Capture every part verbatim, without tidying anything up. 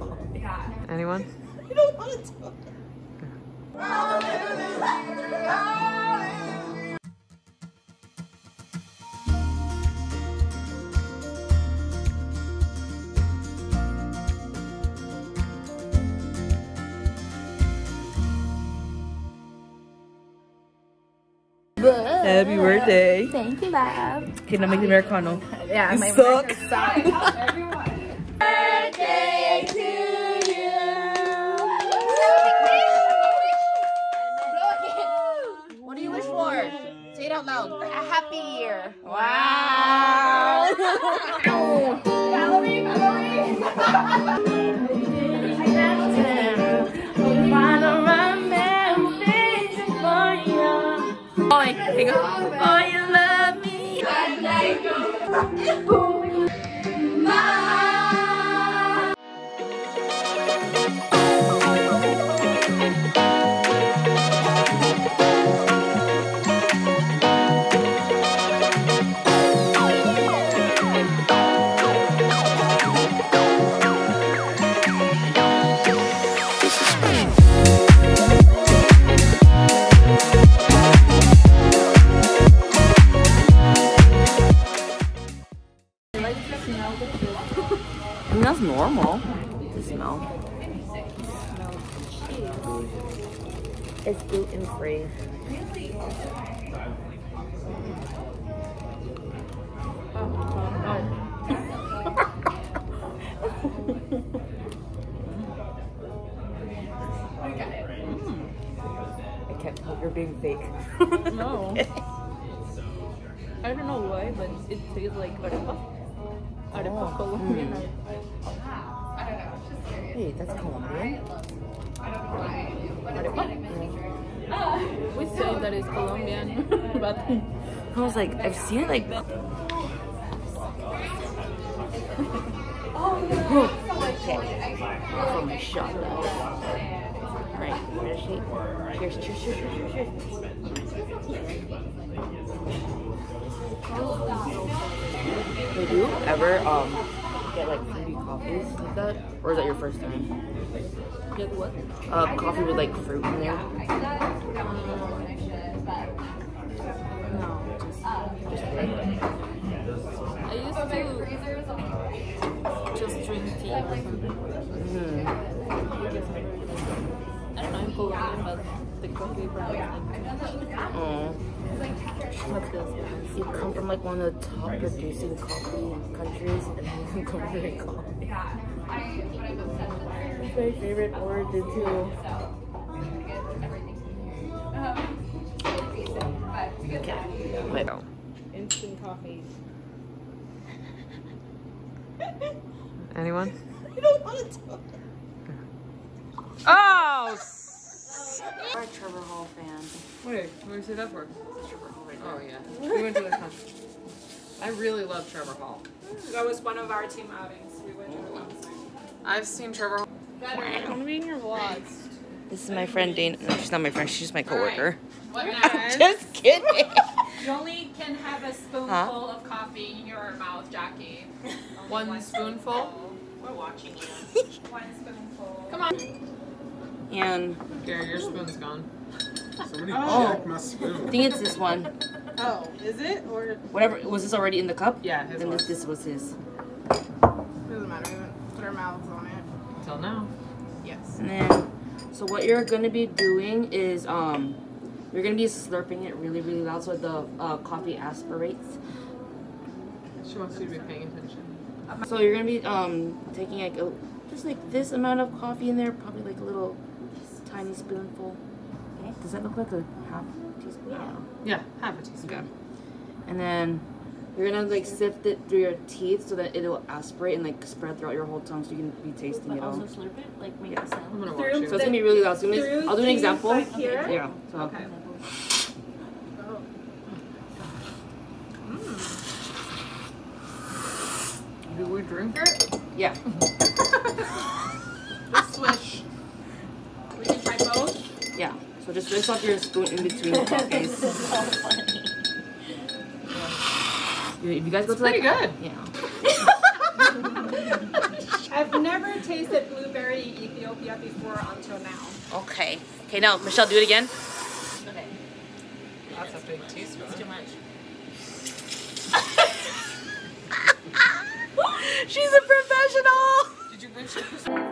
Oh my God. Anyone? I don't want to talk. Happy birthday. Thank you, Bob. Okay, now make the Americano. Yeah, you my suck. Birthday to you. What do you wish for? Say it out loud. A happy year. Wow. Valerie, Valerie. Oh, you love me. I like you. That's normal. The smell. It's gluten free. I got it. I can't tell you're being fake. No. I don't know why, but it tastes like arepa. Oh. Mm. I don't know, just curious. Hey, that's Colombian. I don't know why, but it's not a mixture. We say that it's Colombian, but I was like, I've seen it like. Oh my shot. Right, cheers, cheers, cheers, cheers, cheers. Did you ever um get like fruity coffees like that, or is that your first time? Get what? Uh, coffee with like fruit in there. No, just, just I used to just drink tea. Mm. I don't know, I'm Colombian, but the coffee probably is. You come from like one of the top producing coffee countries and you can come to drink coffee. It's my favorite origin too. Okay, wait. Instant coffee. Anyone? I don't want to talk. Oh! We're a Trevor Hall fan. Wait, what do you say that for? Trevor Hall right now. Oh, yeah. We went to the concert. I really love Trevor Hall. That was one of our team outings. We went to the concert. I've seen Trevor Hall. Better. I'm gonna be in your vlogs. This is my friend Dana. No, she's not my friend. She's my coworker. Right. What I'm just kidding. You only can have a spoonful huh? of coffee in your mouth, Jackie. One, one spoonful? spoonful? We're watching you. One spoonful. Come on. And Gary, your spoon's gone. Somebody oh. checked my spoon. I think it's this one. Oh, is it? Or whatever. Was this already in the cup? Yeah, his then was. This, this was his. Doesn't matter. We haven't put our mouths on it. Until now. Yes. And then, so what you're going to be doing is, um, you're going to be slurping it really, really loud so the uh, coffee aspirates. She wants you to be paying attention. So you're going to be um, taking like a, just like this amount of coffee in there, probably like a little... tiny spoonful. Okay. Does that look like a half a teaspoon? Yeah, yeah, half a teaspoon. Okay. And then you're gonna like sift it through your teeth so that it'll aspirate and like spread throughout your whole tongue, so you can be tasting but it also all. Also slurp it, like make yeah. a sound. I'm gonna watch you. So it's gonna be really loud. So I'll do an example. Right here? Okay. Yeah. So. Okay. Oh. Mm. Do we drink it? Yeah. Swish. Yeah, so just rinse off your spoon in between the coffees. This is so funny. If you guys go it's to like- pretty good. Yeah. I've never tasted blueberry. Ethiopia before until now. Okay. Okay, now, Michelle, do it again. Okay. That's a big teaspoon. That's too much. She's a professional. Did you bring some?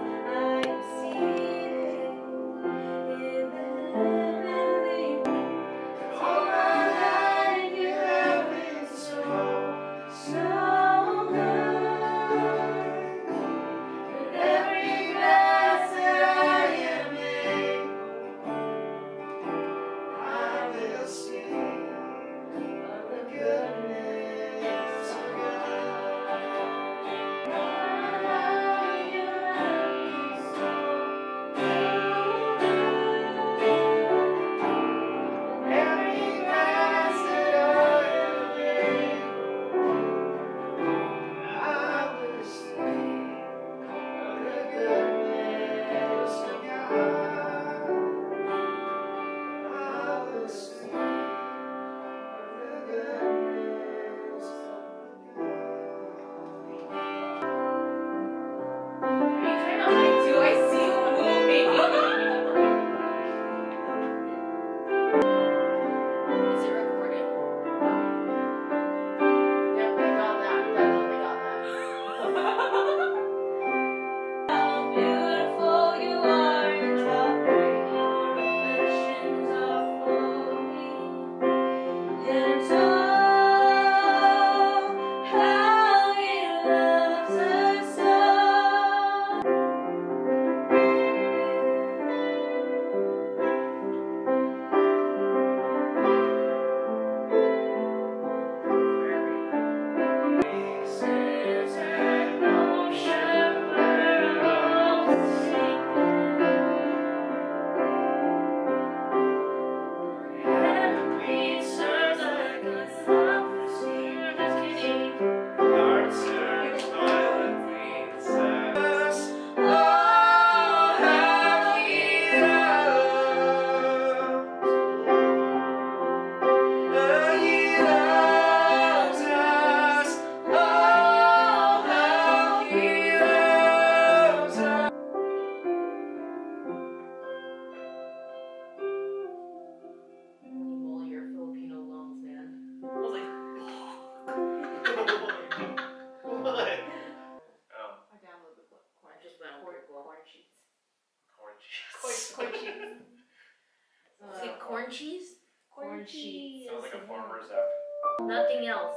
Corn cheese? Corn, Corn cheese. cheese. Sounds like a farmer's app. Nothing else.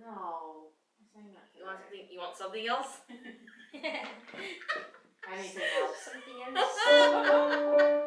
No. I'm saying nothing. You want something, you want something else? Anything else. Something else. Amen.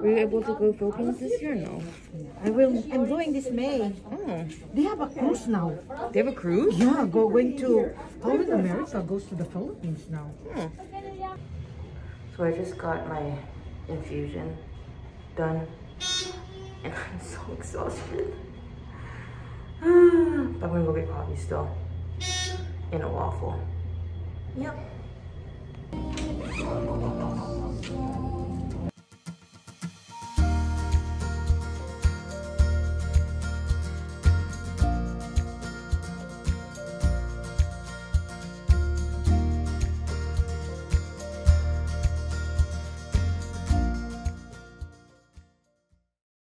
Were you able to go to Philippines this year or no? I will. I'm going this May. Oh. They have a cruise now. They have a cruise? Yeah, go, going to... All in America goes to the Philippines now. Hmm. So I just got my infusion done. And I'm so exhausted. I'm going to go get coffee still. In a waffle. Yep.